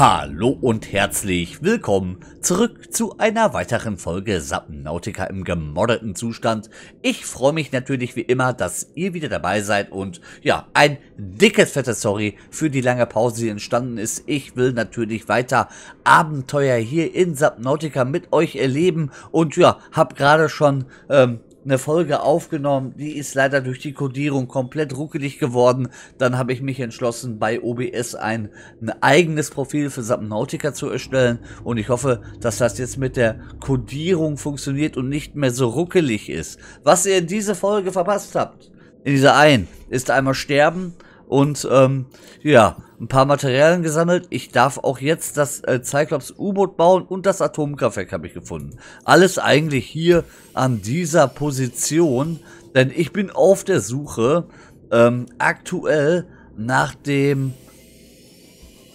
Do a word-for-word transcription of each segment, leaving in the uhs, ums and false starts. Hallo und herzlich willkommen zurück zu einer weiteren Folge Subnautica im gemoddeten Zustand. Ich freue mich natürlich wie immer, dass ihr wieder dabei seid und ja, ein dickes fettes Sorry für die lange Pause, die entstanden ist. Ich will natürlich weiter Abenteuer hier in Subnautica mit euch erleben und ja, habe gerade schon ähm, eine Folge aufgenommen, die ist leider durch die Codierung komplett ruckelig geworden. Dann habe ich mich entschlossen, bei O B S ein, ein eigenes Profil für Subnautica zu erstellen und ich hoffe, dass das jetzt mit der Codierung funktioniert und nicht mehr so ruckelig ist. Was ihr in dieser Folge verpasst habt, in dieser einen, ist einmal sterben und ähm, ja, ein paar Materialien gesammelt. Ich darf auch jetzt das äh, Cyclops U-Boot bauen und das Atomkraftwerk habe ich gefunden. Alles eigentlich hier an dieser Position, denn ich bin auf der Suche ähm, aktuell nach dem,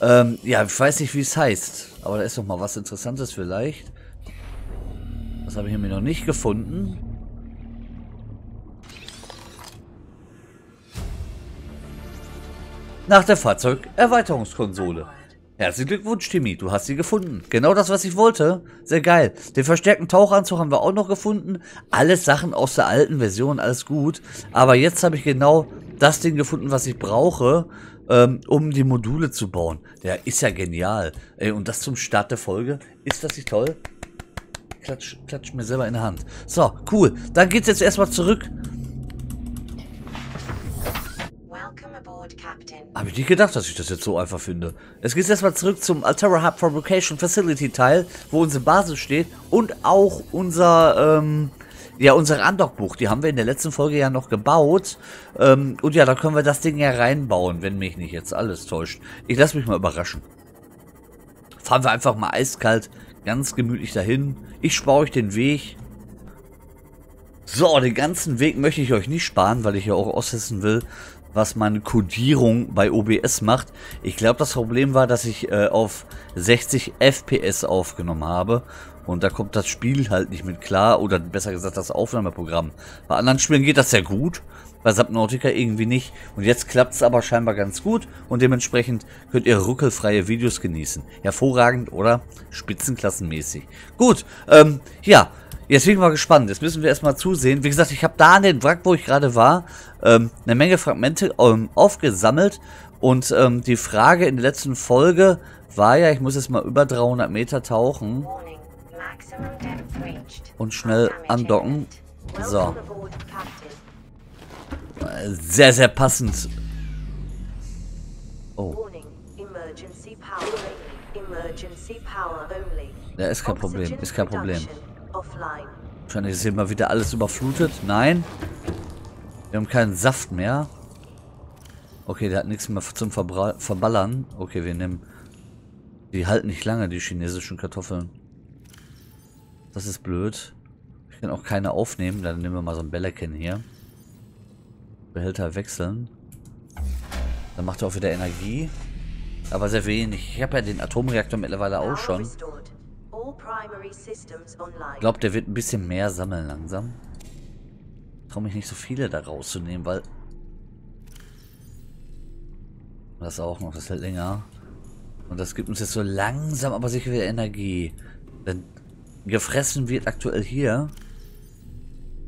ähm, ja, ich weiß nicht, wie es heißt, aber da ist noch mal was Interessantes vielleicht. Das habe ich nämlich noch nicht gefunden. Nach der Fahrzeugerweiterungskonsole. Herzlichen Glückwunsch, Timmy, du hast sie gefunden. Genau das, was ich wollte. Sehr geil. Den verstärkten Tauchanzug haben wir auch noch gefunden. Alles Sachen aus der alten Version, alles gut. Aber jetzt habe ich genau das Ding gefunden, was ich brauche, ähm, um die Module zu bauen. Der ist ja genial. Ey, und das zum Start der Folge. Ist das nicht toll? Klatsch, klatsch mir selber in die Hand. So, cool. Dann geht's jetzt erstmal zurück. Habe ich nicht gedacht, dass ich das jetzt so einfach finde. Es geht erstmal zurück zum Alterra Hub Fabrication Facility Teil, wo unsere Basis steht und auch unser, ähm, ja, unser Andockbuch. Die haben wir in der letzten Folge ja noch gebaut. Ähm, und ja, da können wir das Ding ja reinbauen, wenn mich nicht jetzt alles täuscht. Ich lasse mich mal überraschen. Fahren wir einfach mal eiskalt, ganz gemütlich dahin. Ich spare euch den Weg. So, den ganzen Weg möchte ich euch nicht sparen, weil ich ja auch austesten will, was meine Codierung bei O B S macht. Ich glaube, das Problem war, dass ich äh, auf sechzig F P S aufgenommen habe. Und da kommt das Spiel halt nicht mit klar. Oder besser gesagt, das Aufnahmeprogramm. Bei anderen Spielen geht das sehr gut. Bei Subnautica irgendwie nicht. Und jetzt klappt es aber scheinbar ganz gut. Und dementsprechend könnt ihr ruckelfreie Videos genießen. Hervorragend, oder? Spitzenklassenmäßig. Gut, ähm, ja. Jetzt bin ich mal gespannt. Jetzt müssen wir erstmal zusehen. Wie gesagt, ich habe da an den Wrack, wo ich gerade war, ähm, eine Menge Fragmente ähm, aufgesammelt. Und ähm, die Frage in der letzten Folge war ja, ich muss jetzt mal über dreihundert Meter tauchen. Und schnell andocken. So. Sehr, sehr passend. Oh. Ja, ist kein Problem. Ist kein Problem. Wahrscheinlich ist hier mal wieder alles überflutet. Nein. Wir haben keinen Saft mehr. Okay, der hat nichts mehr zum Verbra- Verballern. Okay, wir nehmen... Die halten nicht lange, die chinesischen Kartoffeln. Das ist blöd. Ich kann auch keine aufnehmen. Dann nehmen wir mal so einen Belkin hier. Behälter wechseln. Dann macht er auch wieder Energie. Aber sehr wenig. Ich habe ja den Atomreaktor mittlerweile auch schon. Ich glaube, der wird ein bisschen mehr sammeln langsam. Ich traue mich nicht so viele da rauszunehmen, weil... Das auch noch, das hält länger. Und das gibt uns jetzt so langsam, aber sicher wieder Energie. Denn gefressen wird aktuell hier.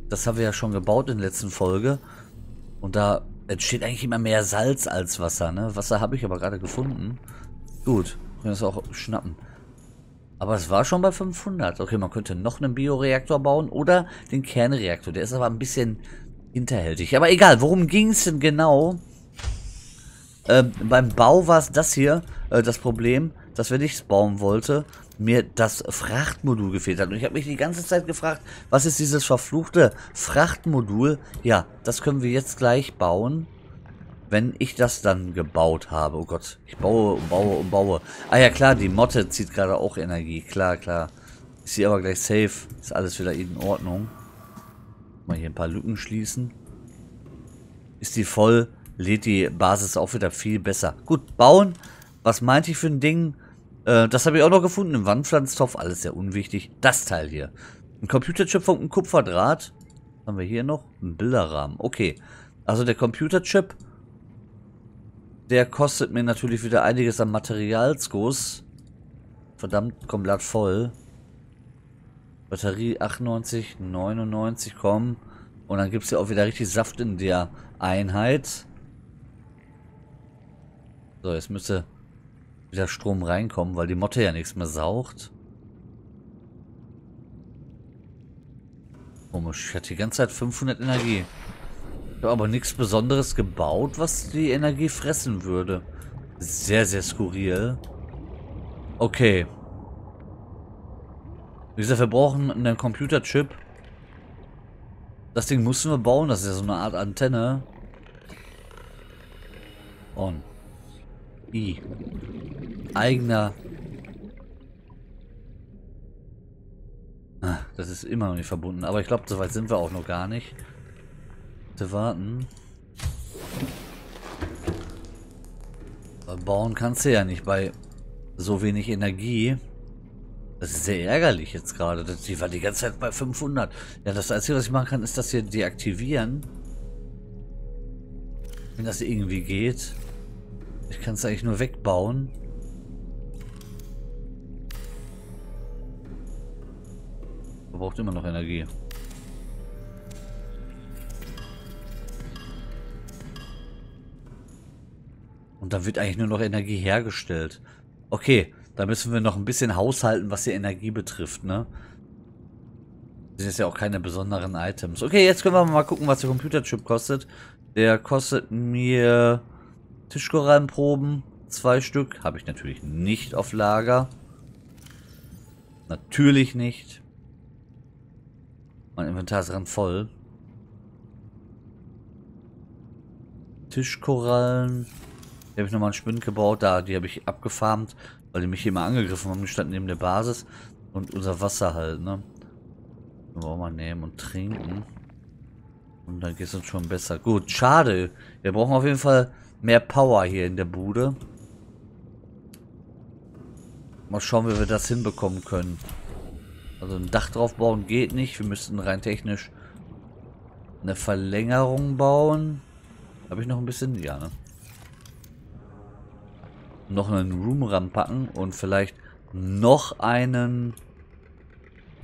Das haben wir ja schon gebaut in der letzten Folge. Und da entsteht eigentlich immer mehr Salz als Wasser, ne? Wasser habe ich aber gerade gefunden. Gut, können wir das auch schnappen. Aber es war schon bei fünfhundert. Okay, man könnte noch einen Bioreaktor bauen oder den Kernreaktor. Der ist aber ein bisschen hinterhältig. Aber egal, worum ging es denn genau? Ähm, beim Bau war es das hier, äh, das Problem, dass wir nichts bauen wollte, mir das Frachtmodul gefehlt hat. Und ich habe mich die ganze Zeit gefragt, was ist dieses verfluchte Frachtmodul? Ja, das können wir jetzt gleich bauen. Wenn ich das dann gebaut habe. Oh Gott, ich baue und baue und baue. Ah ja, klar, die Motte zieht gerade auch Energie. Klar, klar. Ist hier aber gleich safe. Ist alles wieder in Ordnung. Mal hier ein paar Lücken schließen. Ist die voll, lädt die Basis auch wieder viel besser. Gut, bauen. Was meinte ich für ein Ding? Äh, das habe ich auch noch gefunden. Im Wandpflanztopf, alles sehr unwichtig. Das Teil hier. Ein Computerchip von einem Kupferdraht. Was haben wir hier noch? Ein Bilderrahmen. Okay. Also der Computerchip... Der kostet mir natürlich wieder einiges an Materialsguss. verdammt komplett voll. Batterie achtundneunzig, neunundneunzig, komm. Und dann gibt es ja auch wieder richtig Saft in der Einheit. So, jetzt müsste wieder Strom reinkommen, weil die Motte ja nichts mehr saugt. Komisch, ich hatte die ganze Zeit fünfhundert Energie. Ich habe aber nichts Besonderes gebaut, was die Energie fressen würde. Sehr, sehr skurril. Okay. Wie gesagt, wir brauchen einen Computerchip. Das Ding mussten wir bauen, das ist ja so eine Art Antenne. On. I. Eigener. Ah, das ist immer noch nicht verbunden, aber ich glaube, so weit sind wir auch noch gar nicht. Bitte warten. Aber bauen kannst du ja nicht bei so wenig Energie. Das ist sehr ärgerlich jetzt gerade. Die war die ganze Zeit bei fünfhundert. Ja, das Einzige, was ich machen kann, ist das hier deaktivieren. Wenn das irgendwie geht. Ich kann es eigentlich nur wegbauen. Verbraucht immer noch Energie. Und dann wird eigentlich nur noch Energie hergestellt. Okay. Da müssen wir noch ein bisschen haushalten, was die Energie betrifft, ne? Das sind jetzt ja auch keine besonderen Items. Okay, jetzt können wir mal gucken, was der Computerchip kostet. Der kostet mir Tischkorallenproben. Zwei Stück. Habe ich natürlich nicht auf Lager. Natürlich nicht. Mein Inventar ist randvoll. Tischkorallen. Hier habe ich nochmal einen Spind gebaut. Da, die habe ich abgefarmt. Weil die mich hier mal angegriffen haben, gestanden neben der Basis. Und unser Wasser halt, ne? Können wir auch mal nehmen und trinken. Und dann geht es uns schon besser. Gut, schade. Wir brauchen auf jeden Fall mehr Power hier in der Bude. Mal schauen, wie wir das hinbekommen können. Also ein Dach drauf bauen geht nicht. Wir müssten rein technisch eine Verlängerung bauen. Habe ich noch ein bisschen? Ja, ne? Noch einen Room ranpacken und vielleicht noch einen.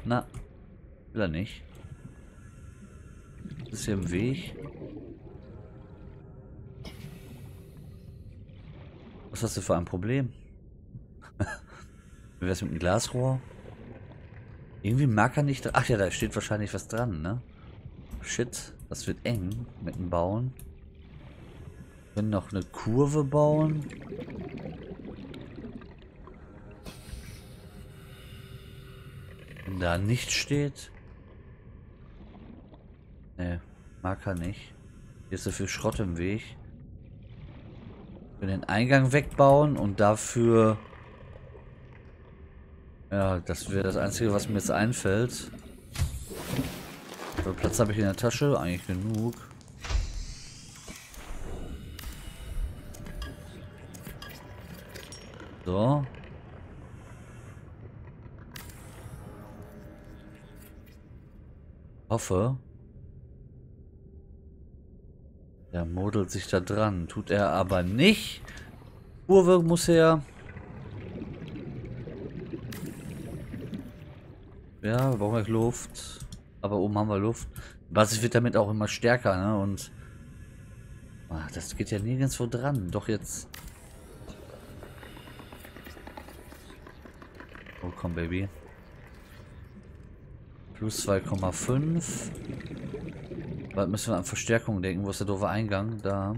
Na, will er nicht. Ist hier im Weg. Was hast du für ein Problem? Wie wär's mit dem Glasrohr? Irgendwie mag er nicht. Ach ja, da steht wahrscheinlich was dran, ne? Shit, das wird eng mit dem Bauen. Wir können noch eine Kurve bauen. Wenn da nichts steht. Ne, mag er nicht. Hier ist so viel Schrott im Weg. Wir können den Eingang wegbauen und dafür... Ja, das wäre das Einzige, was mir jetzt einfällt. So, Platz habe ich in der Tasche, eigentlich genug. So. Hoffe. Der modelt sich da dran. Tut er aber nicht. Kurve muss her. Ja, wir brauchen gleich Luft. Aber oben haben wir Luft. Die Basis wird damit auch immer stärker, ne? Und. Ach, das geht ja nirgendwo dran. Doch jetzt. Oh, komm, Baby. Plus zwei Komma fünf. Was müssen wir an Verstärkung denken? Wo ist der doofe Eingang? Da.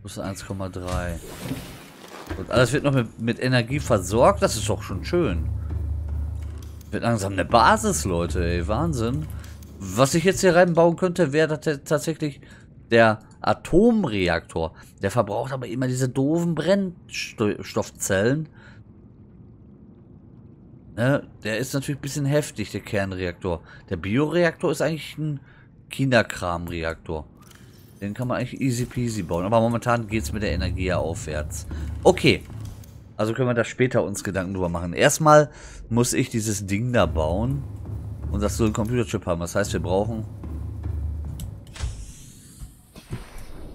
Plus eins Komma drei. Und alles wird noch mit, mit Energie versorgt. Das ist doch schon schön. Wird langsam eine Basis, Leute. Ey, Wahnsinn. Was ich jetzt hier reinbauen könnte, wäre tatsächlich der Atomreaktor. Der verbraucht aber immer diese doofen Brennstoffzellen. Ne? Der ist natürlich ein bisschen heftig, der Kernreaktor. Der Bioreaktor ist eigentlich ein Kinderkramreaktor. Den kann man eigentlich easy peasy bauen. Aber momentan geht es mit der Energie ja aufwärts. Okay. Also können wir da später uns Gedanken drüber machen. Erstmal muss ich dieses Ding da bauen. Und das soll einen Computerchip haben. Das heißt, wir brauchen...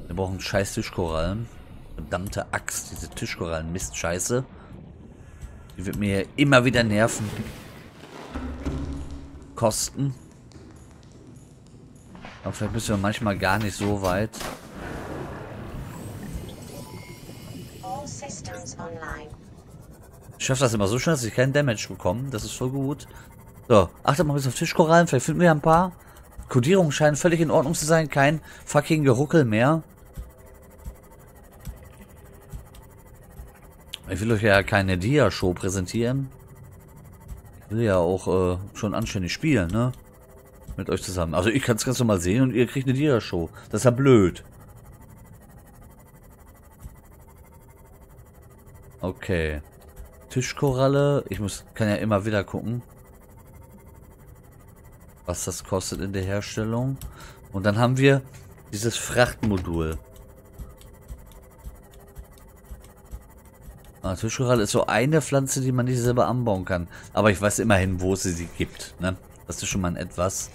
Wir brauchen scheiß Tischkorallen. verdammte Axt, diese Tischkorallen-Mistscheiße. Die wird mir immer wieder Nerven kosten. Aber vielleicht müssen wir manchmal gar nicht so weit. Ich schaffe das immer so schnell, dass ich keinen Damage bekomme. Das ist voll gut. So, achtet mal ein bisschen auf Tischkorallen. Vielleicht finden wir ja ein paar. Kodierungen scheinen völlig in Ordnung zu sein. Kein fucking Geruckel mehr. Ich will euch ja keine Dia-Show präsentieren. Ich will ja auch äh, schon anständig spielen, ne? Mit euch zusammen. Also ich kann es ganz normal sehen und ihr kriegt eine Dia-Show. Das ist ja blöd. Okay. Tischkoralle. Ich muss, kann ja immer wieder gucken, was das kostet in der Herstellung. Und dann haben wir dieses Frachtmodul. Ah, Tischkoralle ist so eine Pflanze, die man nicht selber anbauen kann. Aber ich weiß immerhin, wo es sie, sie gibt. Ne? Das ist schon mal ein etwas.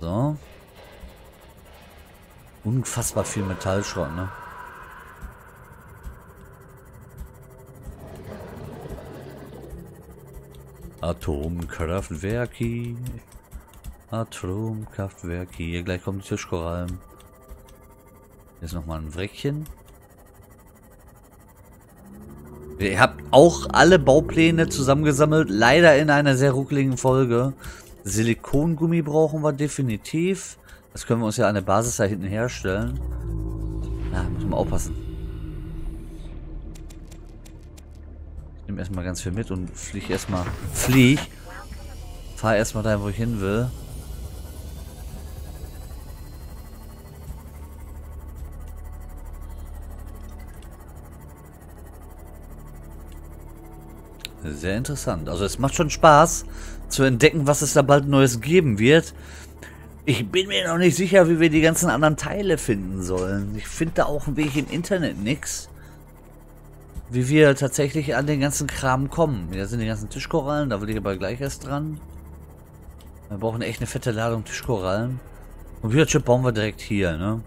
So. Unfassbar viel Metallschrott, ne? Atomkraftwerki. Atomkraftwerki. Hier gleich kommen die Tischkorallen. Jetzt nochmal ein Wreckchen. Ihr habt auch alle Baupläne zusammengesammelt. Leider in einer sehr ruckeligen Folge. Silikongummi brauchen wir definitiv. Das können wir uns ja an der Basis da hinten herstellen. Ja, müssen wir aufpassen. Ich nehme erstmal ganz viel mit und fliege erstmal. Flieg! Fahr erstmal dahin, wo ich hin will. Sehr interessant. Also es macht schon Spaß zu entdecken, was es da bald Neues geben wird. Ich bin mir noch nicht sicher, wie wir die ganzen anderen Teile finden sollen. Ich finde da auch einen Weg im Internet nichts. Wie wir tatsächlich an den ganzen Kram kommen. Da sind die ganzen Tischkorallen, da will ich aber gleich erst dran. Wir brauchen echt eine fette Ladung Tischkorallen. Computerchip bauen wir direkt hier, ne?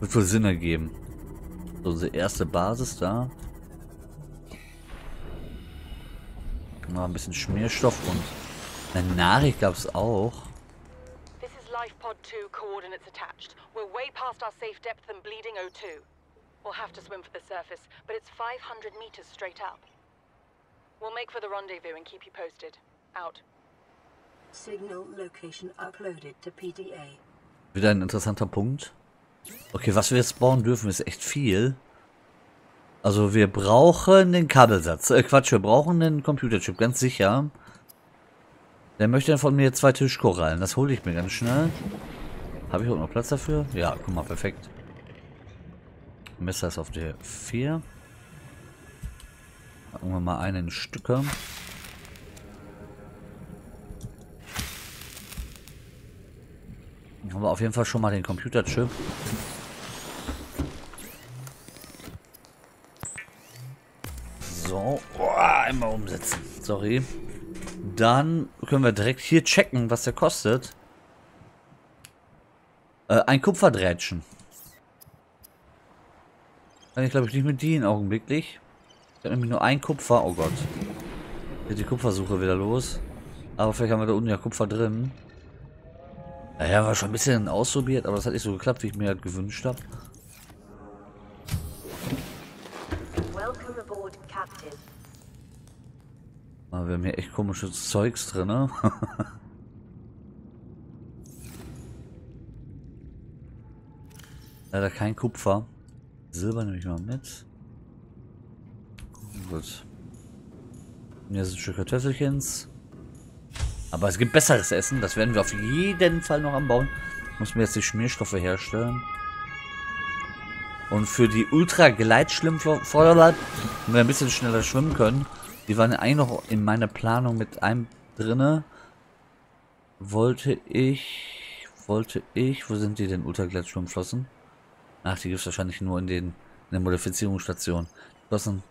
Wird wohl Sinn ergeben. So, unsere erste Basis da. Mal ein bisschen Schmierstoff und eine Nachricht gab es auch. This is Life Pod two, coordinates attached. We're way past our safe depth and bleeding O two. We'll have to swim for the surface, but it's five hundred meters straight up. We'll make for the rendezvous and keep you posted. Out. Signal location uploaded to P D A. Wieder ein interessanter Punkt. Okay, was wir jetzt bauen dürfen, ist echt viel. Also wir brauchen den Kabelsatz. Äh, Quatsch, wir brauchen den Computerchip, ganz sicher. Der möchte dann von mir zwei Tischkorallen. Das hole ich mir ganz schnell. Habe ich auch noch Platz dafür? Ja, guck mal, perfekt. Messer ist auf der vier. Packen wir mal einen Stücker. Dann haben wir auf jeden Fall schon mal den Computerchip. So, oh, einmal umsetzen. Sorry. Dann können wir direkt hier checken, was der kostet. Äh, ein Kupferdrähtchen. Kann ich glaube ich nicht mit dienen augenblicklich. Ich habe nämlich nur ein Kupfer. Oh Gott. Geht die Kupfersuche wieder los. Aber vielleicht haben wir da unten ja Kupfer drin. Naja, haben wir schon ein bisschen ausprobiert, aber das hat nicht so geklappt, wie ich mir halt gewünscht habe. Aber wir haben hier echt komisches Zeugs drin, ne? Leider kein Kupfer. Silber nehme ich mal mit. Gut. Hier sind ein Stück Kartoffelchens. Aber es gibt besseres Essen. Das werden wir auf jeden Fall noch anbauen. Ich muss mir jetzt die Schmierstoffe herstellen. Und für die Ultra-Gleitschwimmfeuerleib, wenn wir ein bisschen schneller schwimmen können, die waren eigentlich noch in meiner Planung mit einem drinne. Wollte ich, wollte ich, wo sind die denn Ultra-Gleitschwimmflossen? Ach, die gibt es wahrscheinlich nur in den in der Modifizierungsstation. Flossen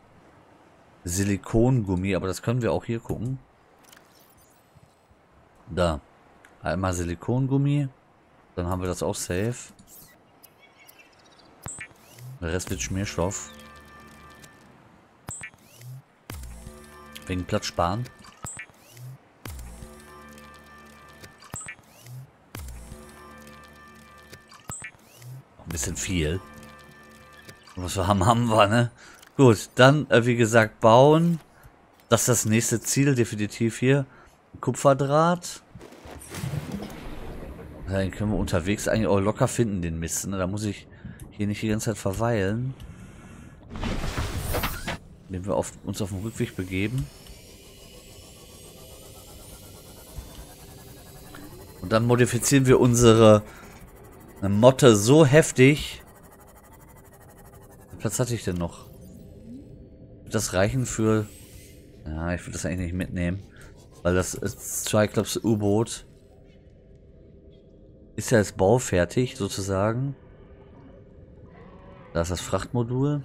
Silikongummi, aber das können wir auch hier gucken. Da. Einmal Silikongummi. Dann haben wir das auch safe. Der Rest wird Schmierstoff. Wegen Platz sparen. Ein bisschen viel. Was wir haben, haben wir, ne? Gut, dann, äh, wie gesagt, bauen. Das ist das nächste Ziel, definitiv hier. Kupferdraht. Den können wir unterwegs eigentlich auch locker finden, den Mist. Ne? Da muss ich hier nicht die ganze Zeit verweilen. Indem wir auf, uns auf den Rückweg begeben. Und dann modifizieren wir unsere Motte so heftig. Wie viel Platz hatte ich denn noch? Wird das reichen für... Ja, ich würde das eigentlich nicht mitnehmen. Weil das ist Cyclops U-Boot. Ist ja jetzt baufertig, sozusagen. Da ist das Frachtmodul.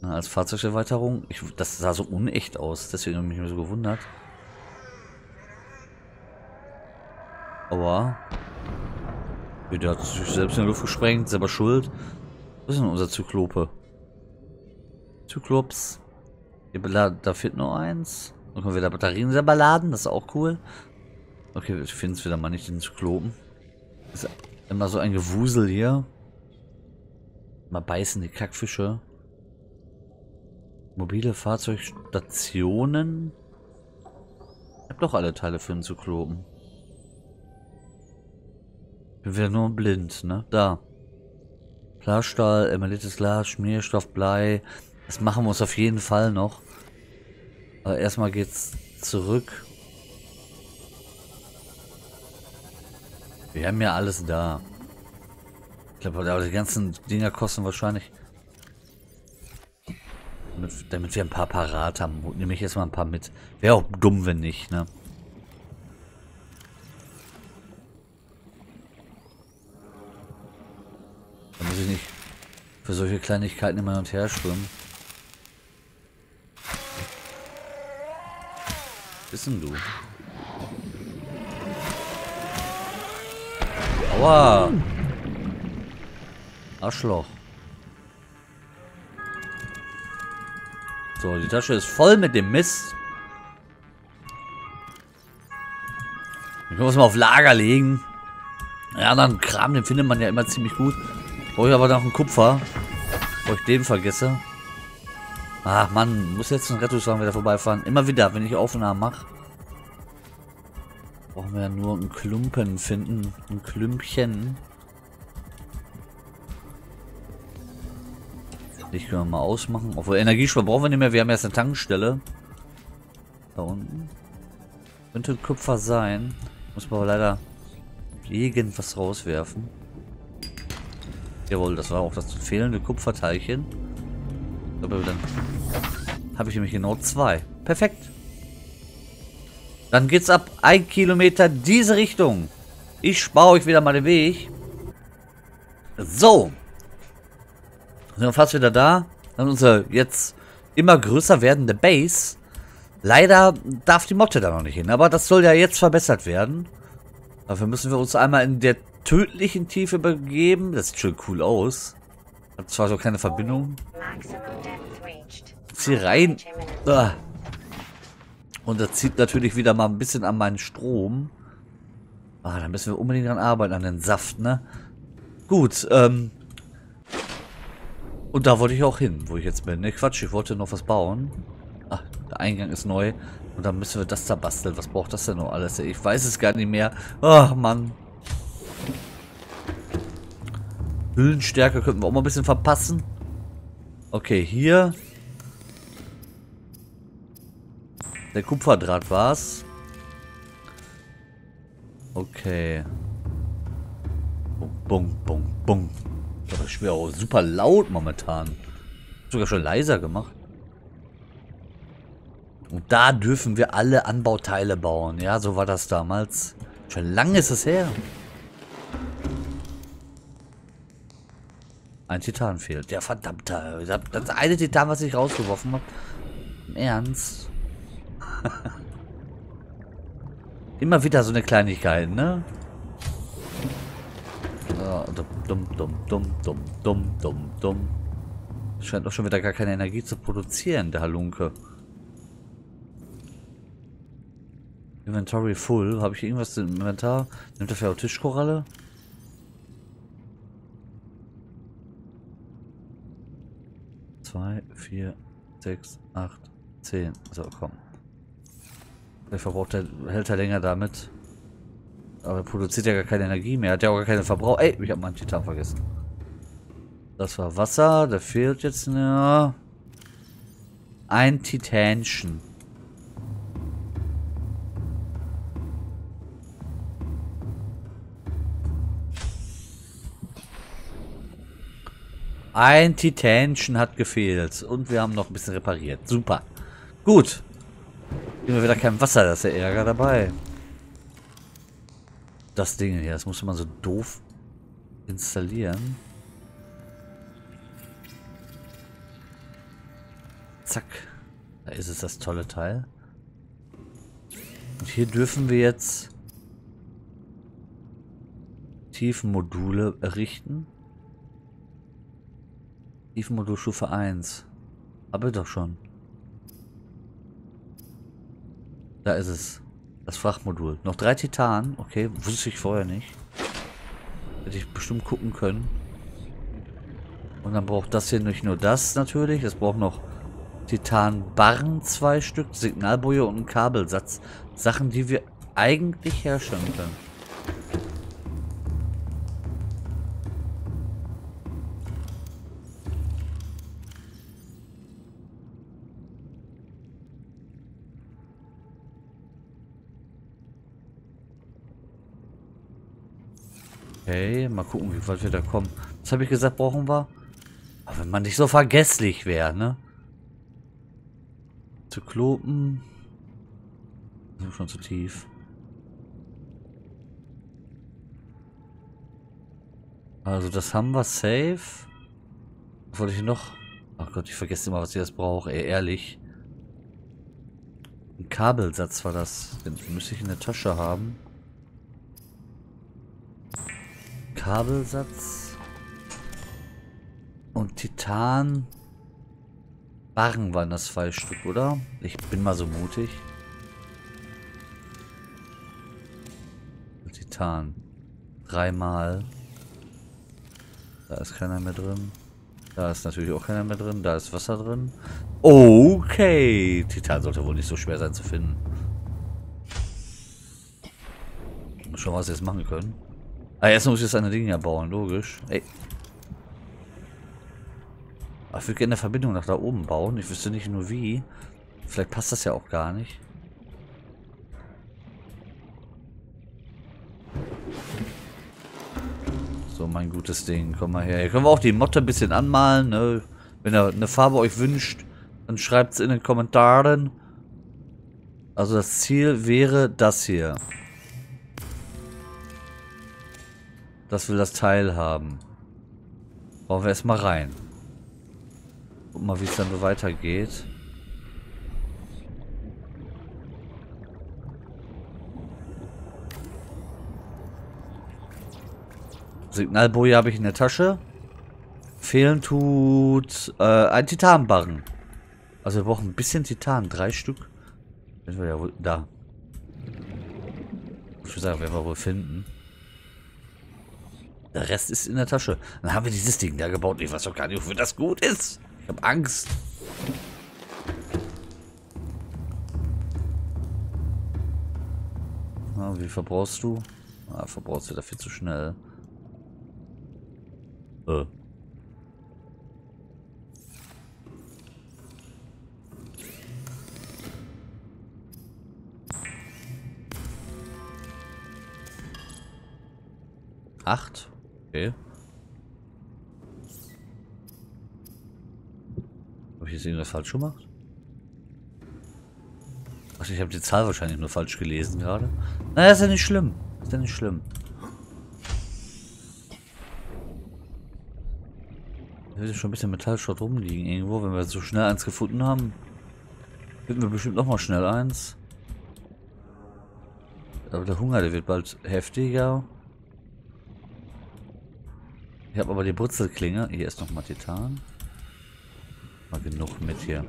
Na, als Fahrzeugerweiterung. Ich, das sah so unecht aus, deswegen habe ich mich so gewundert. Aua. Ja, der hat sich selbst in die Luft gesprengt, selber schuld. Was ist denn unser Zyklope? Zyklops. Da fehlt nur eins. Dann können wir da Batterien selber laden, das ist auch cool. Okay, wir finden es wieder mal nicht, den Zyklopen. Ist immer so ein Gewusel hier. Mal beißen die Kackfische. Mobile Fahrzeugstationen. Ich hab doch alle Teile für den Zyklopen. Bin wieder nur blind, ne? Da. Plastikstahl, emailliertes Glas, Schmierstoff, Blei. Das machen wir uns auf jeden Fall noch. Aber erstmal geht's zurück. Wir haben ja alles da. Ich glaube, aber die ganzen Dinger kosten wahrscheinlich... Damit, damit wir ein paar parat haben, nehme ich erstmal ein paar mit. Wäre auch dumm, wenn nicht, ne? Da muss ich nicht für solche Kleinigkeiten immer hin und her schwimmen. Was bist denn du? Aua! Arschloch. So, die Tasche ist voll mit dem Mist. Ich muss mal auf Lager legen. Ja, dann Kram, den findet man ja immer ziemlich gut. Brauche ich aber noch einen Kupfer. Bevor ich den vergesse. Ach Mann, muss jetzt ein Rettungswagen wieder vorbeifahren. Immer wieder, wenn ich Aufnahmen mache. Brauchen wir ja nur einen Klumpen finden. Ein Klümpchen. Ich können wir mal ausmachen. Obwohl, Energiespar brauchen wir nicht mehr. Wir haben erst eine Tankstelle. Da unten. Könnte ein Kupfer sein. Muss man aber leider irgendwas rauswerfen. Jawohl, das war auch das fehlende Kupferteilchen. Aber dann habe ich nämlich genau zwei. Perfekt. Dann geht's ab ein Kilometer diese Richtung. Ich spare euch wieder mal den Weg. So. Sind wir fast wieder da. Dann unsere jetzt immer größer werdende Base. Leider darf die Motte da noch nicht hin. Aber das soll ja jetzt verbessert werden. Dafür müssen wir uns einmal in der tödlichen Tiefe begeben. Das sieht schon cool aus. Hat zwar so keine Verbindung. Zieh rein. Ah. Und das zieht natürlich wieder mal ein bisschen an meinen Strom. Ah, da müssen wir unbedingt dran arbeiten, an den Saft, ne? Gut, ähm. Und da wollte ich auch hin, wo ich jetzt bin. Ne, Quatsch, ich wollte noch was bauen. Ach, der Eingang ist neu. Und dann müssen wir das da basteln. Was braucht das denn noch alles? Ich weiß es gar nicht mehr. Ach, Mann. Hüllenstärke könnten wir auch mal ein bisschen verpassen. Okay, hier... Der Kupferdraht war's. Okay. Bung, bung, bung. Ich wäre auch super laut momentan. Sogar schon leiser gemacht. Und da dürfen wir alle Anbauteile bauen. Ja, so war das damals. Schon lange ist es her. Ein Titan fehlt. Ja, verdammt. Das eine Titan, was ich rausgeworfen habe. Im Ernst. Immer wieder so eine Kleinigkeit, ne? So, Dumm, dumm, dumm, dumm, dumm, dumm, dumm, dumm. Scheint doch schon wieder gar keine Energie zu produzieren, der Halunke. Inventory full. Habe ich irgendwas im Inventar? Nimmt dafür auch Tischkoralle? zwei, vier, sechs, acht, zehn. So, komm. Der verbraucht, der hält er länger damit. Aber er produziert ja gar keine Energie mehr. Hat ja auch gar keine Verbrauch. Ey, ich habe meinen Titan vergessen. Das war Wasser. Da fehlt jetzt eine... ein Titanchen. Ein Titanchen hat gefehlt. Und wir haben noch ein bisschen repariert. Super. Gut. Immer wieder kein Wasser. Das ist der Ärger dabei. Das Ding hier. Das musste man so doof installieren. Zack. Da ist es, das tolle Teil. Und hier dürfen wir jetzt Tiefenmodule errichten. Tiefenmodul Stufe eins. Hab ich doch schon. Da ist es. Das Frachtmodul. Noch drei Titanen. Okay, wusste ich vorher nicht. Hätte ich bestimmt gucken können. Und dann braucht das hier nicht nur das natürlich. Es braucht noch Titanbarren, zwei Stück, Signalboje und einen Kabelsatz. Sachen, die wir eigentlich herstellen können. Okay, mal gucken, wie weit wir da kommen. Das habe ich gesagt, brauchen wir. Aber wenn man nicht so vergesslich wäre, ne? Zyklopen. Das ist schon zu tief. Also das haben wir safe. Was wollte ich noch? Ach Gott, ich vergesse immer, was ich das brauche. Ey, ehrlich. Ein Kabelsatz war das. Den müsste ich in der Tasche haben. Kabelsatz und Titan Barren waren das zwei Stück, oder? Ich bin mal so mutig. Titan. Dreimal. Da ist keiner mehr drin. Da ist natürlich auch keiner mehr drin. Da ist Wasser drin. Okay. Titan sollte wohl nicht so schwer sein zu finden. Mal schauen, was wir jetzt machen können. Ah, erst muss ich das eine Linie bauen, logisch. Ey. Aber ich würde gerne eine Verbindung nach da oben bauen. Ich wüsste nicht nur wie. Vielleicht passt das ja auch gar nicht. So, mein gutes Ding. Komm mal her. Hier können wir auch die Motte ein bisschen anmalen. Ne? Wenn ihr eine Farbe euch wünscht, dann schreibt es in den Kommentaren. Also das Ziel wäre das hier. Das will das Teil haben. Brauchen wir erstmal rein. Guck mal, wie es dann so weitergeht. Signalboje habe ich in der Tasche. Fehlen tut äh, ein Titanbarren. Also wir brauchen ein bisschen Titan. Drei Stück. Wenn wir ja wohl da. Ich würde sagen, werden wir wohl finden. Der Rest ist in der Tasche. Dann haben wir dieses Ding da gebaut. Ich weiß doch gar nicht, wofür das gut ist. Ich habe Angst. Na, wie verbrauchst du? Ah, verbrauchst du dafür zu schnell. Äh. Acht? Okay. Habe ich jetzt irgendwas falsch gemacht? Ach, ich habe die Zahl wahrscheinlich nur falsch gelesen gerade. Naja, ist ja nicht schlimm. Ist ja nicht schlimm. Da wird schon ein bisschen Metallschrott rumliegen irgendwo. Wenn wir so schnell eins gefunden haben, finden wir bestimmt nochmal schnell eins. Aber der Hunger, der wird bald heftiger. Ich habe aber die Brutzelklinge. Hier ist nochmal Titan. Mal genug mit hier.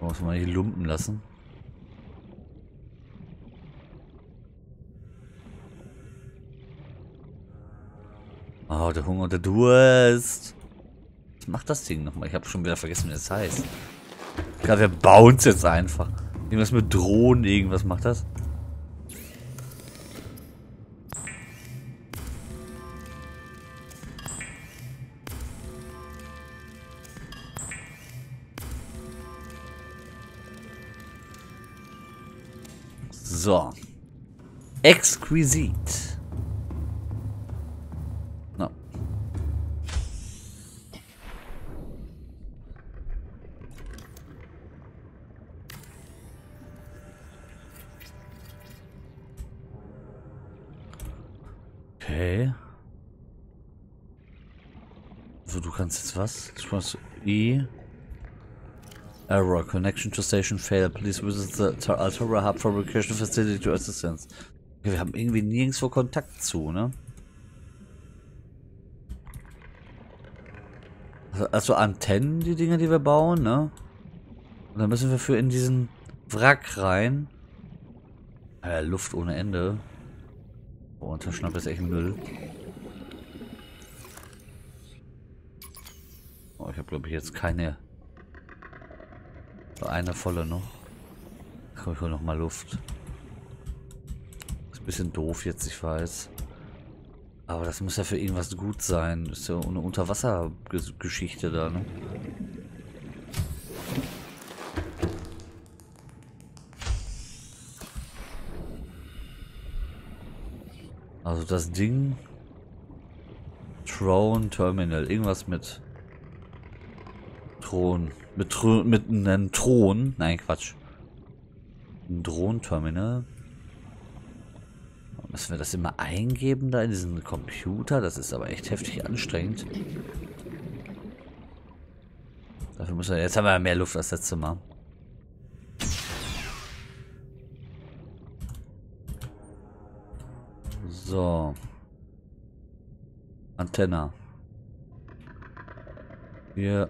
Muss man hier lumpen lassen. Oh, der Hunger und der Durst. Was macht das Ding nochmal? Ich habe schon wieder vergessen, wie das heißt. Gerade wir bauen es jetzt einfach. Irgendwas mit Drohnen, irgendwas macht das. So. Exquisite. No. Okay. So, du kannst jetzt was? Ich muss E. Error. Connection to station failed. Please visit the Alterra Hub Fabrication Facility to assistance. Okay, wir haben irgendwie nirgendwo Kontakt zu, ne? Also, also Antennen, die Dinger, die wir bauen, ne? Und dann müssen wir für in diesen Wrack rein. Äh, Luft ohne Ende. Oh, und der Schnapp ist echt Müll. Oh, ich habe, glaube ich, jetzt keine... Eine volle noch. Komm, ich hol noch mal Luft. Ist ein bisschen doof jetzt, ich weiß. Aber das muss ja für irgendwas gut sein. Das ist ja eine Unterwassergeschichte da, ne? Also das Ding. Drone Terminal. Irgendwas mit. Thron. Mit, mit einem Thron. Nein, Quatsch. Ein Drohnenterminal. Müssen wir das immer eingeben da in diesen Computer? Das ist aber echt heftig anstrengend. Dafür müssen wir. Jetzt haben wir ja mehr Luft als letztes Mal. So. Antenne. Hier.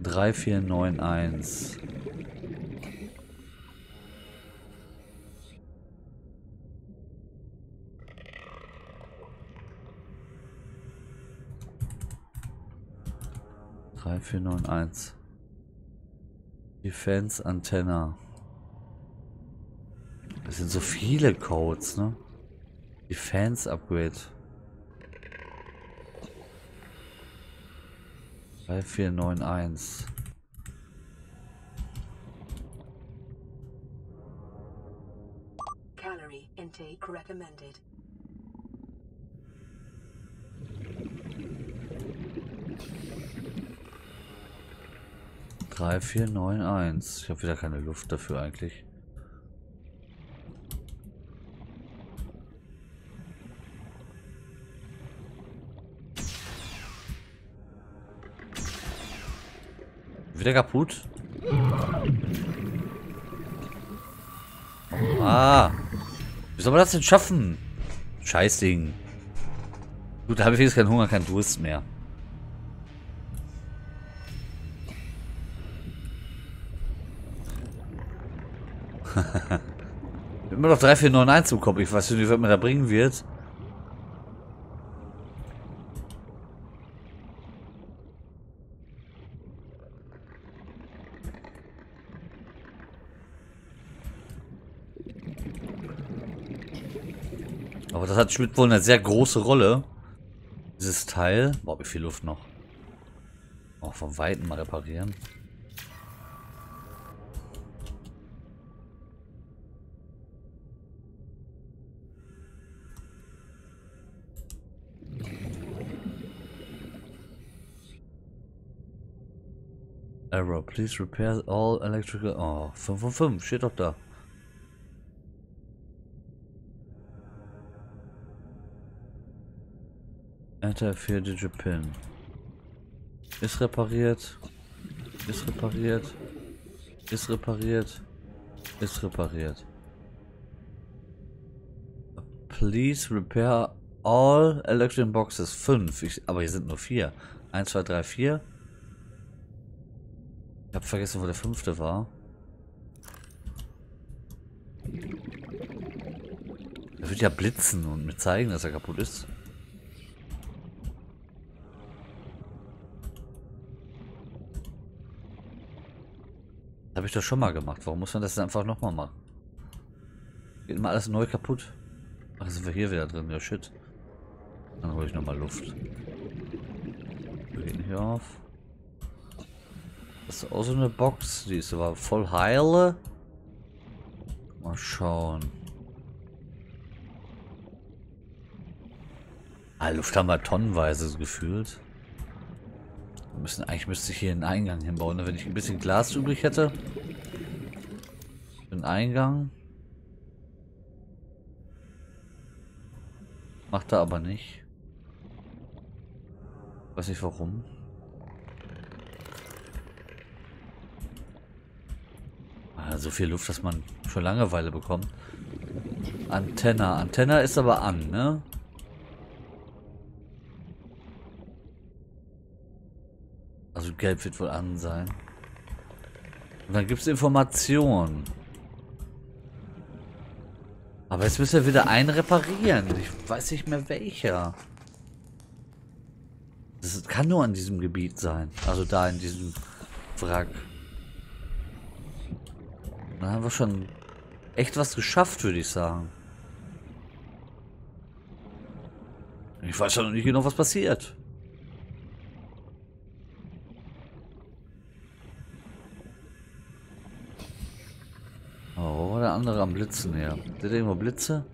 drei vier neun eins. drei vier neun eins. Defense Antenna. Das sind so viele Codes, ne? Defense Upgrade. drei vier neun eins. Calorie intake recommended. drei vier neun eins. Ich habe wieder keine Luft dafür eigentlich. Wieder kaputt. Ah. Wie soll man das denn schaffen? Scheißding. Gut, da habe ich jetzt keinen Hunger, keinen Durst mehr. Immer noch drei vier neun eins im Kopf. Ich weiß nicht, was man da bringen wird. Aber das hat spielt wohl eine sehr große Rolle. Dieses Teil. Boah, wie viel Luft noch. Auch von Weitem mal reparieren. Error, please repair all electrical... Oh, fünf von fünf, steht doch da. Enter vier Digit Pin. Ist repariert. Ist repariert. Ist repariert. Ist repariert. Please repair All Electric Boxes fünf. Ich, aber hier sind nur vier. eins, zwei, drei, vier. Ich habe vergessen, wo der fünfte war. Er wird ja blitzen und mir zeigen, dass er kaputt ist. Das habe ich doch schon mal gemacht. Warum muss man das denn einfach nochmal machen? Geht immer alles neu kaputt. Ach, sind wir hier wieder drin? Ja, shit. Dann hole ich nochmal Luft. Wir gehen hier auf. Das ist auch so eine Box. Die ist aber voll heile. Mal schauen. Ah, Luft haben wir tonnenweise gefühlt. Wir müssen, eigentlich müsste ich hier einen Eingang hinbauen, wenn ich ein bisschen Glas übrig hätte. Den Eingang. Macht er aber nicht. Weiß nicht warum. Ah, so viel Luft, dass man schon Langeweile bekommt. Antenna. Antenna ist aber an, ne? Also gelb wird wohl an sein. Und dann gibt es Informationen. Aber jetzt müssen wir wieder einen reparieren. Ich weiß nicht mehr welcher. Das kann nur an diesem Gebiet sein. Also da in diesem Wrack. Da haben wir schon echt was geschafft, würde ich sagen. Ich weiß ja noch nicht genau, was passiert. Oh, der andere am Blitzen her. Seht ihr irgendwo Blitze?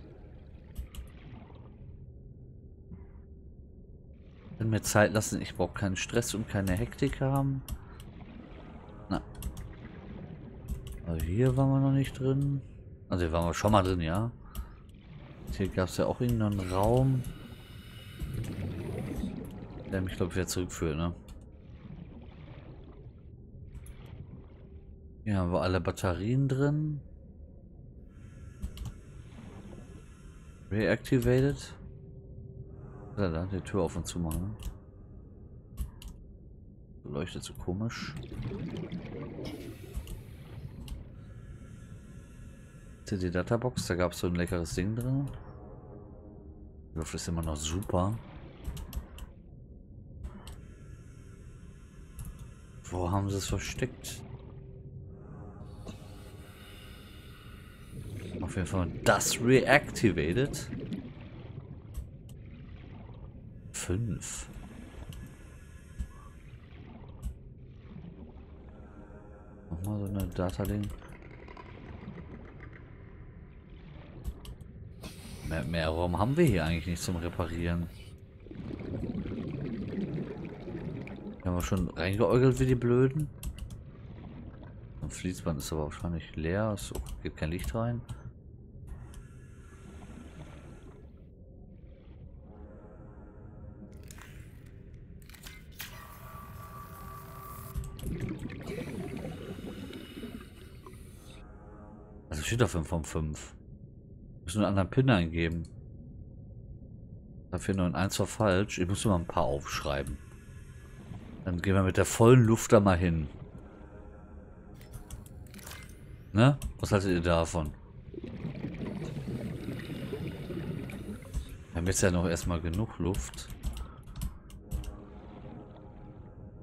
Ich will mir Zeit lassen, ich brauche keinen Stress und keine Hektik haben. Na. Also hier waren wir noch nicht drin. Also hier waren wir schon mal drin, ja. Hier gab es ja auch irgendeinen Raum. Der mich, glaube ich, wieder zurückführt, ne? Hier haben wir alle Batterien drin. Reactivated. Da, da, die Tür auf und zu machen. Leuchtet so komisch. Die Databox, da gab es so ein leckeres Ding drin. Die Luft ist immer noch super. Wo haben sie es versteckt? Auf jeden Fall das reactivated. fünf. Nochmal so eine Data-Ding. Mehr, mehr Raum haben wir hier eigentlich nicht zum Reparieren. Da haben wir schon reingeäugelt wie die Blöden. Ein Fließband ist aber wahrscheinlich leer. Es geht kein Licht rein. Also steht da fünf von fünf. Müssen nur einen anderen Pin eingeben. Da fehlt nur ein eins war falsch. Ich muss nur mal ein paar aufschreiben. Dann gehen wir mit der vollen Luft da mal hin. Ne? Was haltet ihr davon? Wir haben jetzt ja noch erstmal genug Luft.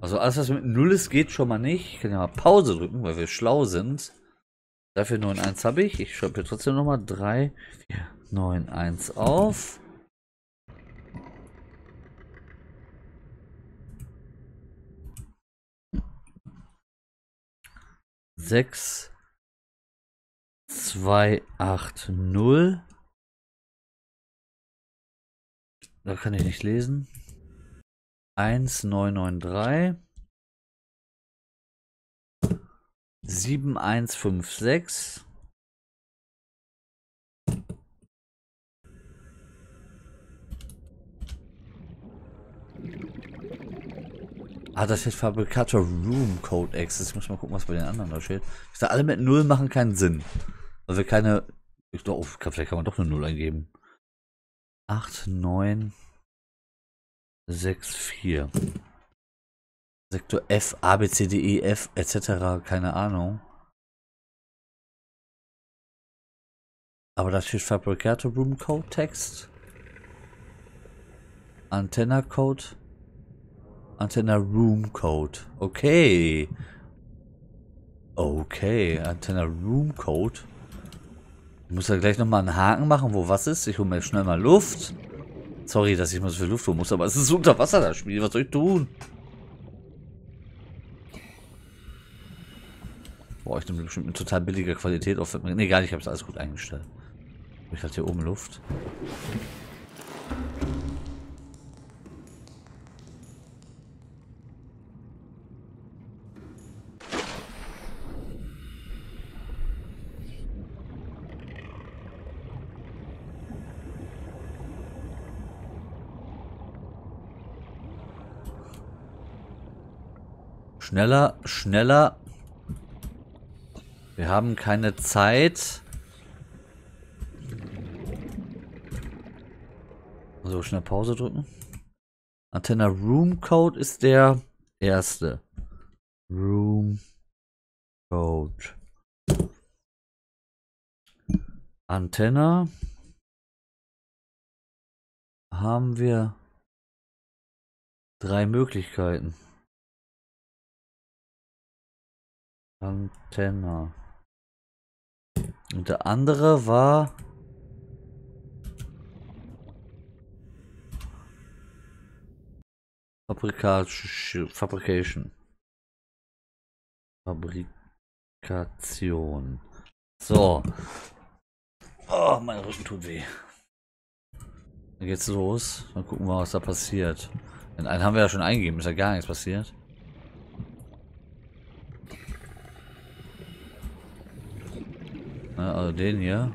Also alles, was mit null ist, geht schon mal nicht. Ich kann ja mal Pause drücken, weil wir schlau sind. Dafür neun eins habe ich. Ich schreibe hier trotzdem nochmal drei, vier, neun, eins auf. sechs, zwei, acht, null. Da kann ich nicht lesen. eins, neun, neun, drei, sieben, eins, fünf, sechs. Ah, da steht Fabrikator Room Code Access. Ich muss mal gucken, was bei den anderen da steht. Ich sag, alle mit null machen keinen Sinn. Weil wir keine. Ich glaube, vielleicht kann man doch eine null eingeben. acht, neun, sechs, vier. Sektor F, A, B, C, D, E, F, et cetera. Keine Ahnung. Aber da steht Fabricator Room Code Text. Antenna Code. Antenna Room Code. Okay. Okay. Antenna Room Code. Ich muss da gleich nochmal einen Haken machen, wo was ist. Ich hole mir schnell mal Luft. Sorry, dass ich mal so viel Luft holen muss, aber es ist unter Wasser das Spiel. Was soll ich tun? Boah, ich nehme bestimmt mit total billiger Qualität auf. Ne, egal, ich habe es alles gut eingestellt. Ich hatte hier oben Luft. Schneller, schneller. Wir haben keine Zeit. So, schnell Pause drücken. Antenna Room Code ist der erste. Room Code. Antenna. Haben wir drei Möglichkeiten. Antenna. Und der andere war... Fabrication. Fabrikation. So. Oh, mein Rücken tut weh. Dann geht's los. Dann gucken wir, was da passiert. Den einen haben wir ja schon eingegeben. Ist ja gar nichts passiert. Also den hier.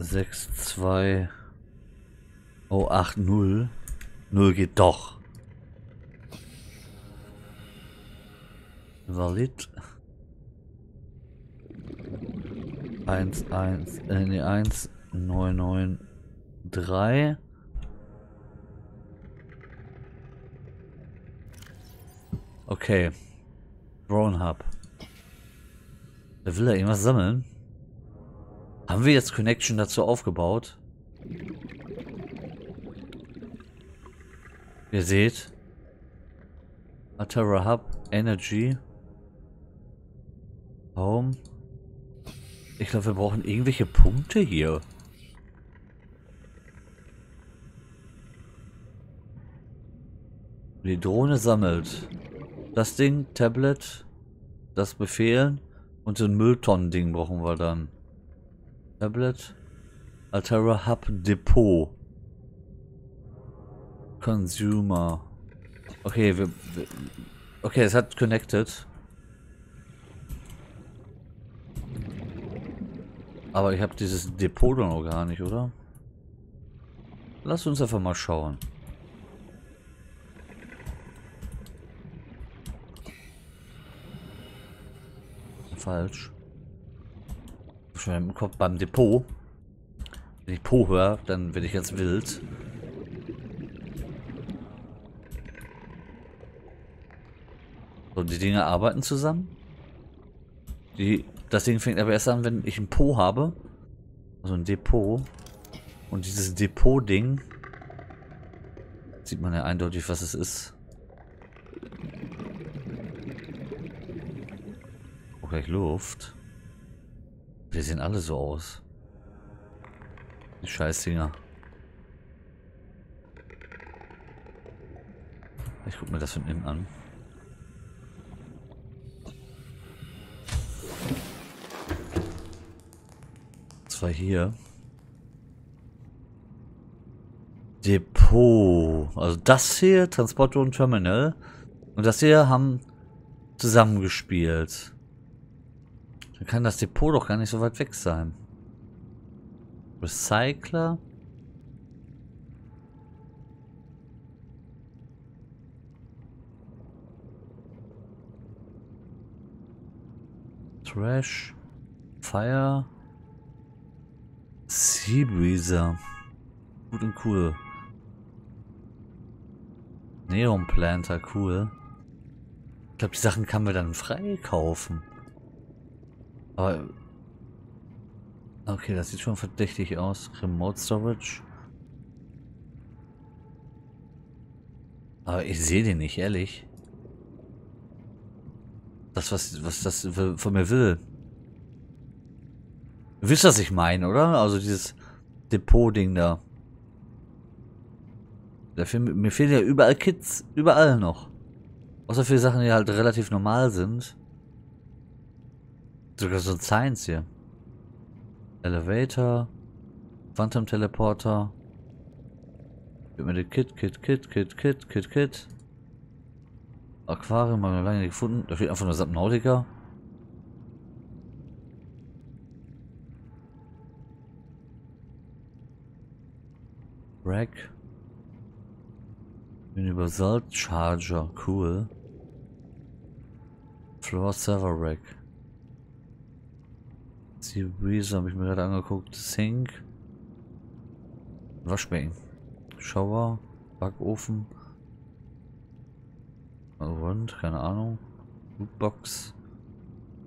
sechs, zwei, oh, acht, null. null geht doch. Valid. eins, eins, äh, nee, eins, neun, neun, drei. Okay. Drone Hub. Da will er irgendwas sammeln. Haben wir jetzt Connection dazu aufgebaut? Ihr seht. Alterra Hub. Energy. Home. Ich glaube, wir brauchen irgendwelche Punkte hier. Die Drohne sammelt. Das Ding, Tablet, das Befehlen und den Mülltonnen-Ding brauchen wir dann. Tablet, Alterra Hub Depot. Consumer. Okay, wir, wir... Okay, es hat connected. Aber ich habe dieses Depot doch noch gar nicht, oder? Lass uns einfach mal schauen. Falsch. Schon im Kopf beim Depot. Wenn ich Po höre, dann werde ich jetzt wild. So, die Dinge arbeiten zusammen. Die, das Ding fängt aber erst an, wenn ich ein Po habe. Also ein Depot. Und dieses Depot-Ding. Sieht man ja eindeutig, was es ist. Gleich Luft. Wir sehen alle so aus. Die Scheißdinger. Ich guck mir das von innen an. Und zwar hier. Depot. Also das hier, Transporter und Terminal. Und das hier haben zusammengespielt. Dann kann das Depot doch gar nicht so weit weg sein. Recycler. Trash. Fire. Seabreezer. Gut und cool. Neon Planter, cool. Ich glaube, die Sachen kann man dann freikaufen. Aber. Okay, das sieht schon verdächtig aus. Remote Storage. Aber ich sehe den nicht, ehrlich. Das, was, was das von mir will. Du wisst, was ich meine, oder? Also dieses Depot-Ding da. da fehl, mir fehlen ja überall Kits. Überall noch. Außer für Sachen, die halt relativ normal sind. Sogar so ein Science hier. Elevator. Quantum Teleporter. Gib mir den Kit, Kit, Kit, Kit, Kit, Kit, Kit. Aquarium haben wir noch lange nicht gefunden. Da steht einfach nur Subnautica. Rack. Universal Charger. Cool. Floor Server Rack. Sea Breeze habe ich mir gerade angeguckt. Sink. Waschbecken. Shower. Backofen. Und, keine Ahnung. Bootbox.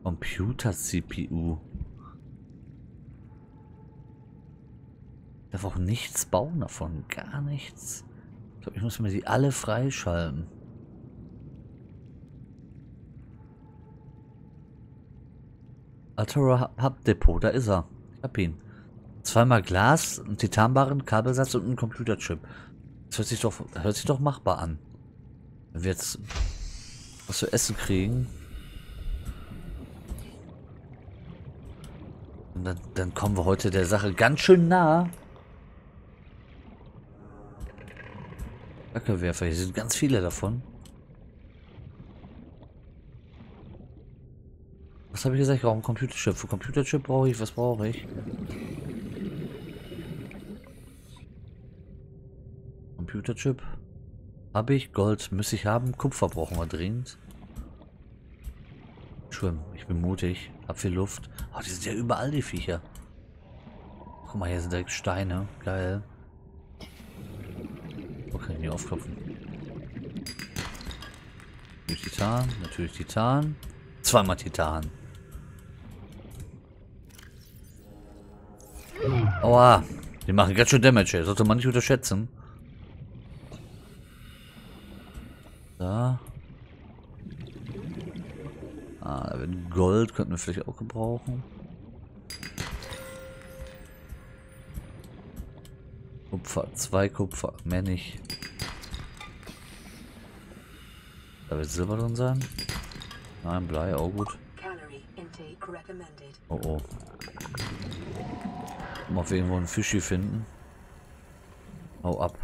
Computer-C P U. Ich darf auch nichts bauen davon. Gar nichts. Ich glaube, ich muss mir die alle freischalten. Alterra Hub Depot, da ist er. Ich hab ihn. Zweimal Glas, einen titanbaren Kabelsatz und einen Computerchip. Das hört sich doch, das hört sich doch machbar an. Wenn wir jetzt was zu essen kriegen, und dann, dann kommen wir heute der Sache ganz schön nah. Fackelwerfer, hier sind ganz viele davon. Was habe ich gesagt? Ich brauche einen Computerchip. Für Computerchip brauche ich, was brauche ich? Computerchip. Habe ich Gold? Müsste ich haben? Kupfer brauchen wir dringend. Schwimmen. Ich bin mutig. Hab viel Luft. Oh, die sind ja überall, die Viecher. Guck mal, hier sind direkt Steine. Geil. Okay, hier aufklopfen. Natürlich Titan. Natürlich Titan. Zweimal Titan. Aua. Die machen ganz schön Damage hier. Sollte man nicht unterschätzen. Da. Ah, Gold könnten wir vielleicht auch gebrauchen. Kupfer, zwei Kupfer, mehr nicht. Da wird Silber drin sein. Nein, Blei, auch gut. Oh oh. Mal auf irgendwo einen Fischi finden. Hau ab.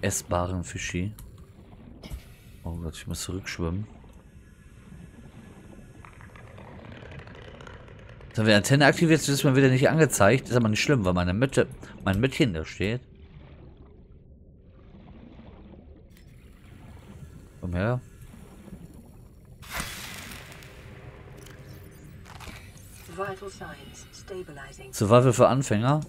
Essbaren Fischi. Oh Gott, ich muss zurückschwimmen. So, wenn die Antenne aktiviert ist, wird man wieder nicht angezeigt. Ist aber nicht schlimm, weil meine Mütte, mein Müttchen da steht. Komm her. Survival für Anfänger.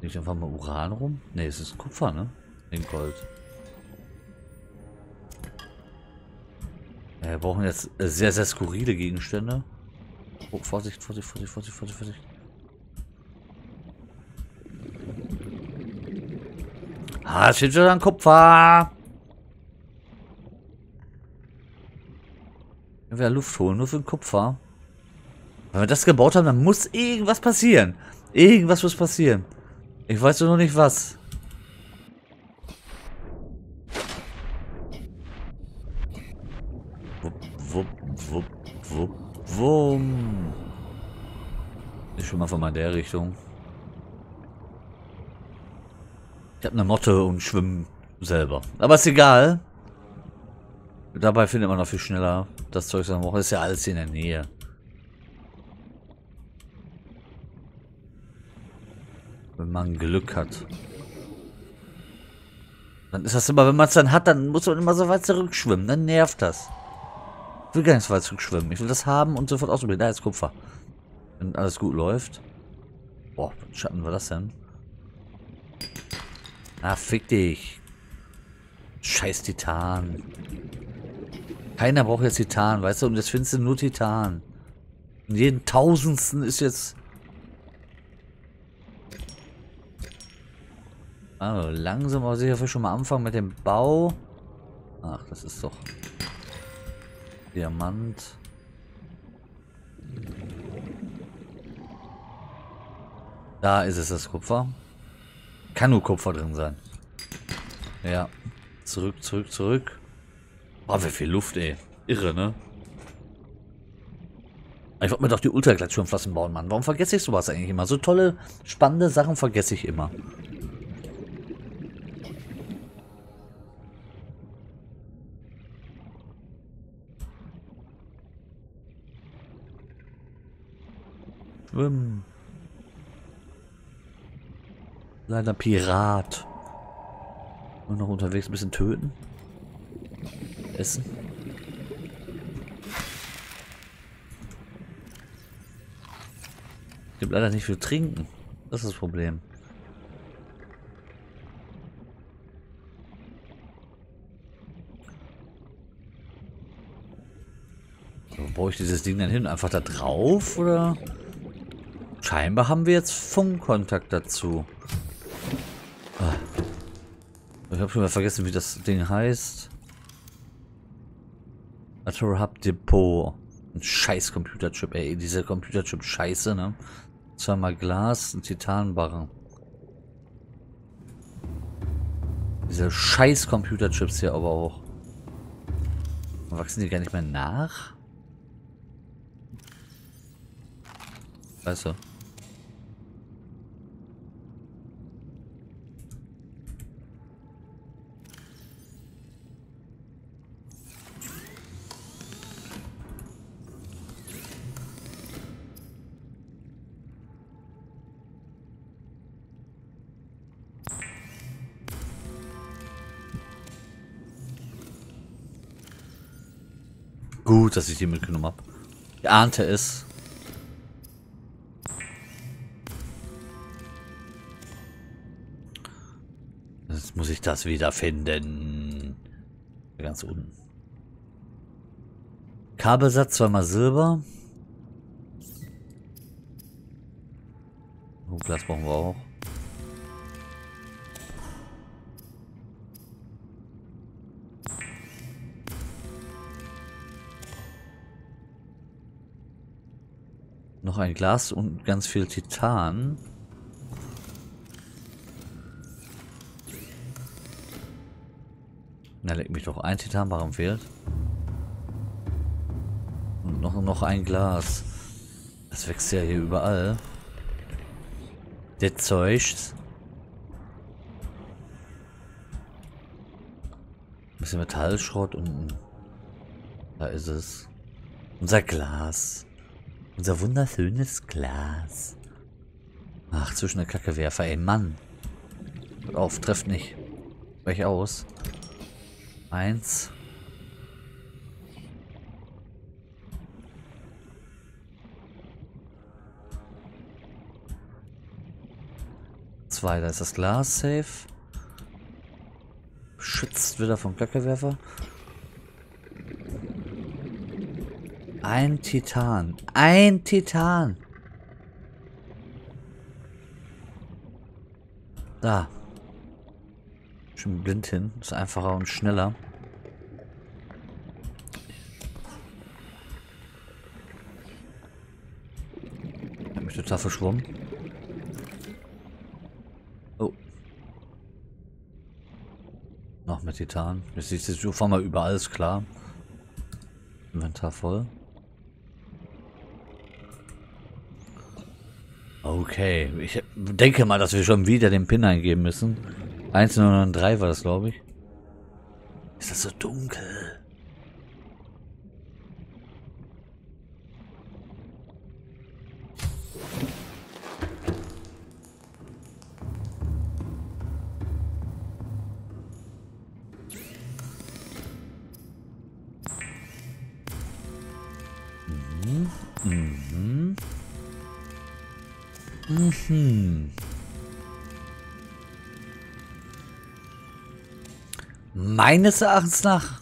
Liegt einfach mal Uran rum? Ne, es ist Kupfer, ne? In Gold. Ja, wir brauchen jetzt sehr, sehr skurrile Gegenstände. Oh, Vorsicht, Vorsicht, Vorsicht, Vorsicht, Vorsicht, Vorsicht. Ah, es steht schon an Kupfer! Wenn wir Luft holen, nur für den Kupfer. Wenn wir das gebaut haben, dann muss irgendwas passieren. Irgendwas muss passieren. Ich weiß nur noch nicht was. Wupp, wupp, wupp, wupp, wumm. Ich schwimme einfach mal in der Richtung. Ich habe eine Motte und schwimme selber. Aber ist egal. Dabei findet man noch viel schneller das Zeug, das man braucht. Ist ja alles in der Nähe. man Glück hat. Dann ist das immer, wenn man es dann hat, dann muss man immer so weit zurückschwimmen. Dann nervt das. Ich will gar nicht so weit zurückschwimmen. Ich will das haben und sofort ausprobieren. Da ist Kupfer. Wenn alles gut läuft. Boah, was Schatten war das denn? Ah, fick dich. Scheiß Titan. Keiner braucht jetzt Titan, weißt du? Und jetzt findest du nur Titan. Und jeden Tausendsten ist jetzt... Also langsam aber sicher schon mal anfangen mit dem Bau. Ach, das ist doch Diamant. Da ist es, das Kupfer. Kann nur Kupfer drin sein. Ja. Zurück, zurück, zurück. Boah, wie viel Luft, ey. Irre, ne? Ich wollte mir doch die Ultraglattschirmflossen bauen, Mann. Warum vergesse ich sowas eigentlich immer? So tolle, spannende Sachen vergesse ich immer. Schwimmen. Leider Pirat. Und noch unterwegs ein bisschen töten. Essen. Es gibt leider nicht viel trinken. Das ist das Problem. So, wo baue ich dieses Ding dann hin? Einfach da drauf, oder? Scheinbar haben wir jetzt Funkkontakt dazu. Ah. Ich habe schon mal vergessen, wie das Ding heißt. Alterra Hub Depot. Ein scheiß Computerchip, ey. Diese Computerchip-Scheiße, ne? Zweimal Glas, ein Titanbarren. Diese scheiß Computerchips hier aber auch. Wachsen die gar nicht mehr nach? Scheiße. Gut, dass ich die mitgenommen habe. Ich ahnte es. Jetzt muss ich das wiederfinden. Ganz unten. Kabelsatz, zweimal Silber. Oh, Glas brauchen wir auch. Noch ein Glas und ganz viel Titan. Na, leck mich doch, ein Titan, warum fehlt? Und noch, noch ein Glas. Das wächst ja hier überall. Der Zeug. Ein bisschen Metallschrott und... Da ist es. Unser Glas. Unser wunderschönes Glas. Ach, zwischen der Kackewerfer, ey, Mann. Hört auf, trefft nicht. Brech aus. Eins. Zwei, da ist das Glas safe. Schützt wieder vom Kackewerfer. Ein Titan. Ein Titan. Da. Schon blind hin. Ist einfacher und schneller. Ich hab mich total verschwommen. Oh. Noch mehr Titan. Das ist jetzt auf einmal überall, ist klar. Inventar voll. Okay, ich denke mal, dass wir schon wieder den Pin eingeben müssen. eins neun neun drei war das, glaube ich. Ist das so dunkel? Mhm. Meines Erachtens nach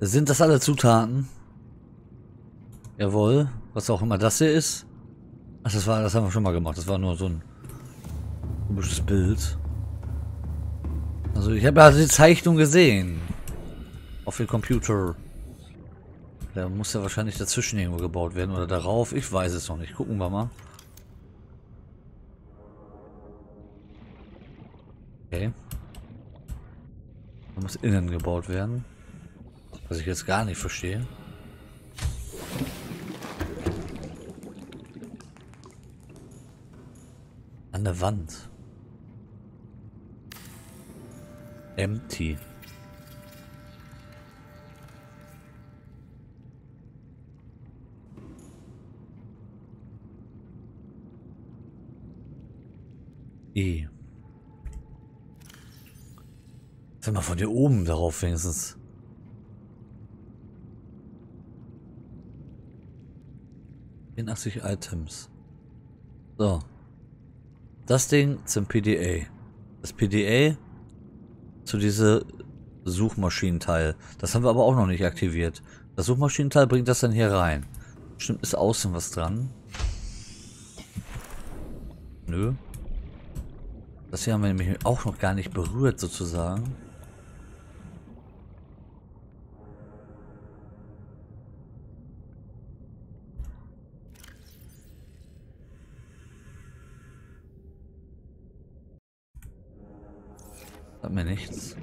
sind das alle Zutaten. Jawohl, was auch immer das hier ist. Ach, das war, das haben wir schon mal gemacht. Das war nur so ein komisches Bild. Also ich habe ja die Zeichnung gesehen. Auf dem Computer. Der muss ja wahrscheinlich dazwischen irgendwo gebaut werden oder darauf. Ich weiß es noch nicht. Gucken wir mal. Okay. Da muss innen gebaut werden. Was ich jetzt gar nicht verstehe. An der Wand. Empty. E. Sag mal, von hier oben darauf wenigstens. vierundachtzig Items. So. Das Ding zum P D A. Das P D A zu diesem Suchmaschinenteil. Das haben wir aber auch noch nicht aktiviert. Das Suchmaschinenteil bringt das dann hier rein. Bestimmt ist außen was dran. Nö. Das hier haben wir nämlich auch noch gar nicht berührt sozusagen. Hat mir nichts.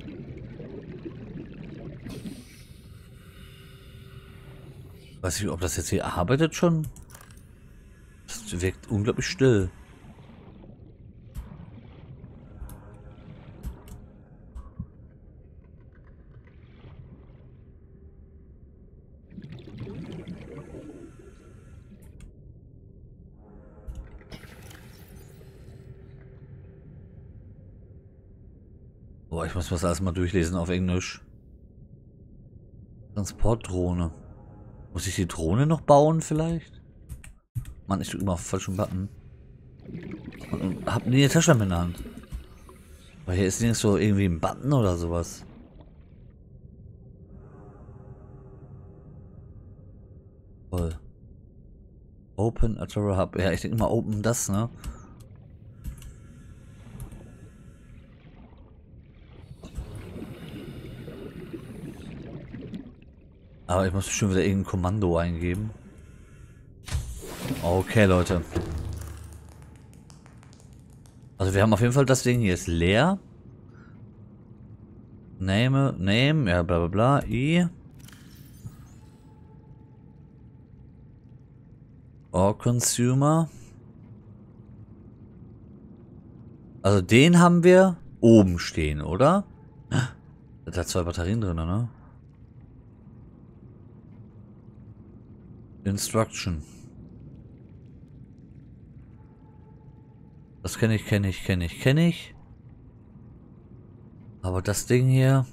Weiß ich, ob das jetzt hier arbeitet schon? Das wirkt unglaublich still. Ich muss das alles mal durchlesen auf Englisch. Transportdrohne. Muss ich die Drohne noch bauen vielleicht? Mann, ich drücke immer auf den falschen Button. Und, und hab nie eine Tasche in der Hand. Aber hier ist nirgends so irgendwie ein Button oder sowas. Voll. Open Alterra Hub. Ja, ich denke mal Open das, ne? Aber ich muss bestimmt wieder irgendein Kommando eingeben. Okay, Leute. Also wir haben auf jeden Fall das Ding hier ist leer. Name, name, ja bla bla bla, I. Ore Consumer. Also den haben wir oben stehen, oder? Da hat zwei Batterien drin, ne? Instruction. Das kenne ich, kenne ich, kenne ich, kenne ich. Aber das Ding hier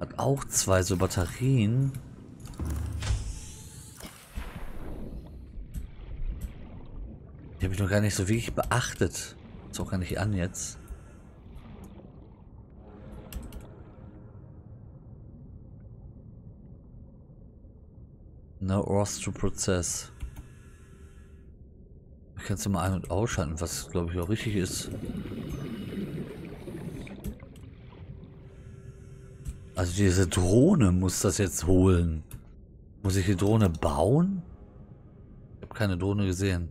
hat auch zwei so Batterien. Die habe ich noch gar nicht so wirklich beachtet. Ist auch gar nicht an jetzt. No ores to process. Ich kann es mal ein- und ausschalten, was glaube ich auch richtig ist. Also diese Drohne muss das jetzt holen. Muss ich die Drohne bauen? Ich habe keine Drohne gesehen.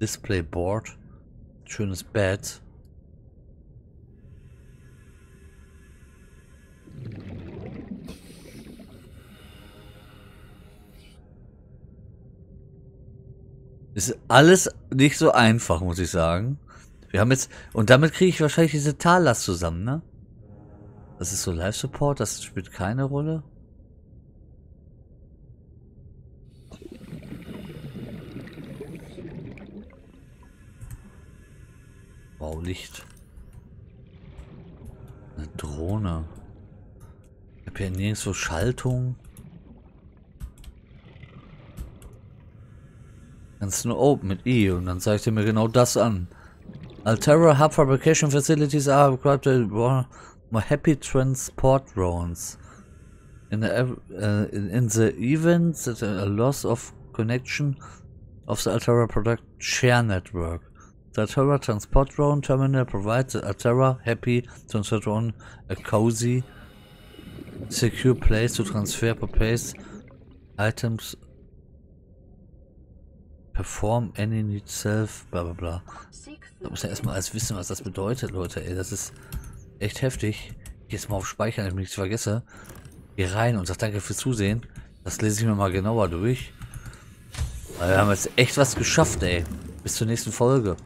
Display Board. Schönes Bett. Ist alles nicht so einfach, muss ich sagen. Wir haben jetzt... Und damit kriege ich wahrscheinlich diese Talas zusammen, ne? Das ist so Live-Support, das spielt keine Rolle. Wow, Licht. Eine Drohne. Ich habe hier nirgendwo Schaltung. kannst du nur Open mit I und dann zeigt er mir genau das an. Alterra Hub Fabrication Facilities are required more happy transport drones. In the, uh, in the event that a loss of connection of the Alterra product share network. The Alterra Transport Drone Terminal provides the Alterra Happy Transport Drone a cozy, secure place to transfer, purchase items, perform any need self, bla bla bla. Da muss ja erstmal alles wissen, was das bedeutet, Leute. Ey, das ist echt heftig. Ich gehe jetzt mal auf Speichern, damit ich nichts vergesse. Geh rein und sag danke fürs Zusehen. Das lese ich mir mal genauer durch. Aber wir haben jetzt echt was geschafft, ey. Bis zur nächsten Folge.